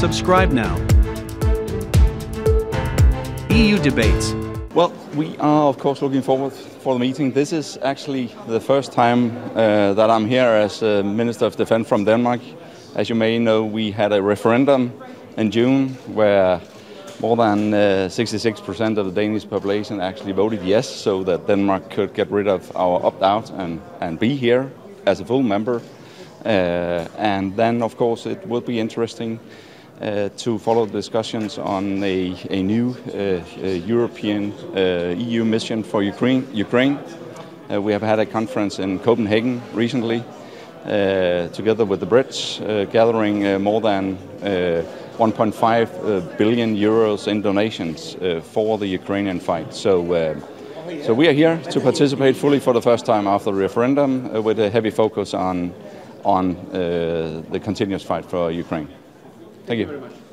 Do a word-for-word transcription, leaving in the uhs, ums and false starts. Subscribe now. E U debates. Well, we are of course looking forward for the meeting. This is actually the first time uh, that I'm here as uh, Minister of Defence from Denmark. As you may know, we had a referendum in June where more than sixty-six percent uh, of the Danish population actually voted yes, so that Denmark could get rid of our opt-out and, and be here as a full member. Uh, and then, of course, it will be interesting uh, to follow discussions on a, a new uh, uh, European uh, E U mission for Ukraine. Ukraine. Uh, we have had a conference in Copenhagen recently, uh, together with the Brits, uh, gathering uh, more than uh, one point five billion euros in donations uh, for the Ukrainian fight. So, uh, so we are here to participate fully for the first time after the referendum, uh, with a heavy focus on on uh, the continuous fight for Ukraine. Thank you. Thank you very much.